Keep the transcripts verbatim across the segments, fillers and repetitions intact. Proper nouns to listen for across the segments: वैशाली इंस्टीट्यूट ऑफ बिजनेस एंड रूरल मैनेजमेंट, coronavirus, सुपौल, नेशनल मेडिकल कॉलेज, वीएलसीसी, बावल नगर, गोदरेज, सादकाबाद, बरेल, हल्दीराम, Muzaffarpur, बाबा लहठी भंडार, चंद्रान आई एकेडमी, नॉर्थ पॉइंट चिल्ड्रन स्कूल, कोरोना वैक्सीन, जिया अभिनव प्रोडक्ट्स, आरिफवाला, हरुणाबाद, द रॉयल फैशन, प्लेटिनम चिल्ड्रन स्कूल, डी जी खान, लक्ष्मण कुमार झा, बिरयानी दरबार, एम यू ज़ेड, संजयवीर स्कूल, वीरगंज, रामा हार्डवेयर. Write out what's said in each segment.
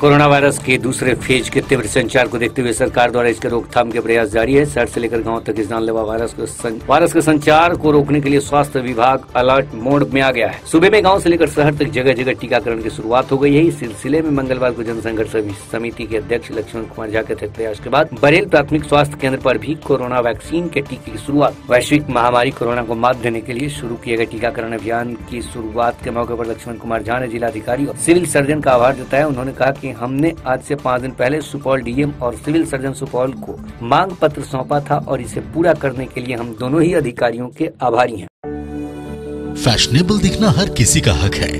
Corona virus के दूसरे phase के तीव्र संचार को देखते हुए सरकार द्वारा इसके रोकथाम के प्रयास जारी है। शहर से लेकर गांव तक इस जानलेवा वायरस को सं... वायरस के संचार को रोकने के लिए स्वास्थ्य विभाग अलर्ट मोड में आ गया है। सूबे में गांव से लेकर शहर तक जगह जगह टीकाकरण की शुरुआत हो गई है। इस सिलसिले में मंगलवार को जनसंघर्ष समिति के अध्यक्ष लक्ष्मण कुमार झा के तहत प्रयास के बाद बरेल प्राथमिक स्वास्थ्य केंद्र पर भी कोरोना वैक्सीन के टीके की शुरुआत। वैश्विक महामारी कोरोना को मात देने के लिए शुरू किए गए टीकाकरण अभियान की शुरुआत के मौके पर लक्ष्मण कुमार झा ने जिलाधिकारी और सिविल सर्जन का आभार जताया। उन्होंने कहा कि हमने आज से पाँच दिन पहले सुपौल डीएम और सिविल सर्जन सुपौल को मांग पत्र सौंपा था और इसे पूरा करने के लिए हम दोनों ही अधिकारियों के आभारी हैं। फैशनेबल दिखना हर किसी का हक है।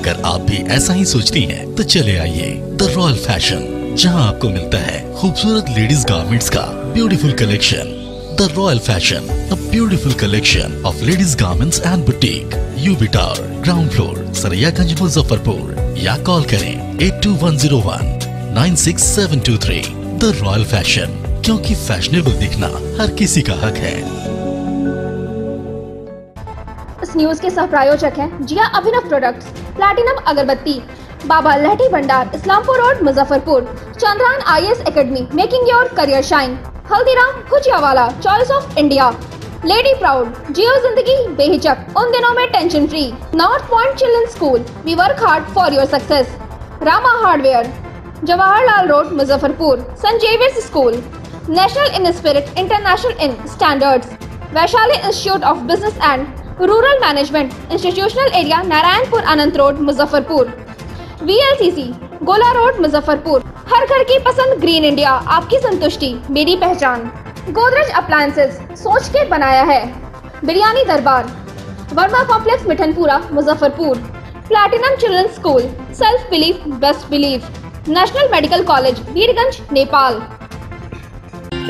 अगर आप भी ऐसा ही सोचती हैं, तो चले आइए द रॉयल फैशन, जहां आपको मिलता है खूबसूरत लेडीज गारमेंट्स का beautiful collection. द रॉयल फैशन, a beautiful collection of ladies garments and boutique, UB tower, ground floor, Saraiyaganj, Muzaffarpur, या कॉल करें eight two one zero one nine six seven two three. द रॉयल फैशन, क्योंकि fashionable दिखना हर किसी का हक है। इस न्यूज के सह प्रायोजक है जिया अभिनव प्रोडक्ट्स, प्लेटिनम अगरबत्ती, बाबा लहठी भंडार, Islampur road, Muzaffarpur, चंद्रान आई एकेडमी, making your career shine, हल्दीराम Bhujiawala, choice of India, lady proud, जियो जिंदगी बेहिचक, उन दिनों में tension free, नॉर्थ पॉइंट चिल्ड्रन स्कूल, we work hard for your success, रामा हार्डवेयर, Jawaharlal road, Muzaffarpur, संजयवीर स्कूल, national in spirit, international in standards, वैशाली इंस्टीट्यूट ऑफ बिजनेस एंड रूरल मैनेजमेंट, institutional area Narayanpur Anant road, Muzaffarpur, वीएलसीसी Gola road, Muzaffarpur, हर घर की पसंद green India, आपकी संतुष्टि मेरी पहचान, गोदरेज appliances, सोच के बनाया है, बिरयानी दरबार, Verma complex, Mithanpura, Muzaffarpur, प्लेटिनम चिल्ड्रन स्कूल, self belief best belief, नेशनल मेडिकल कॉलेज, वीरगंज, Nepal.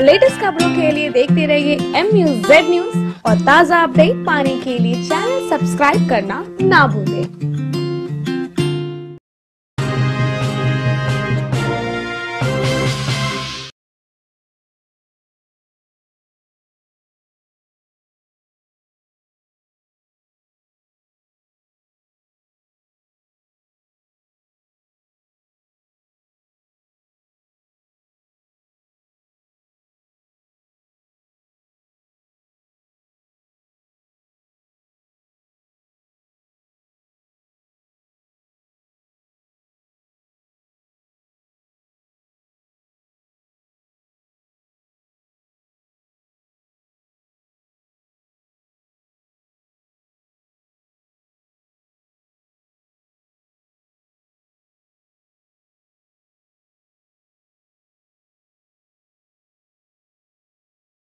Latest खबरों के लिए देखते रहिए एम यू ज़ेड न्यूज़ और ताज़ा अपडेट पाने के लिए चैनल सब्सक्राइब करना ना भूलें।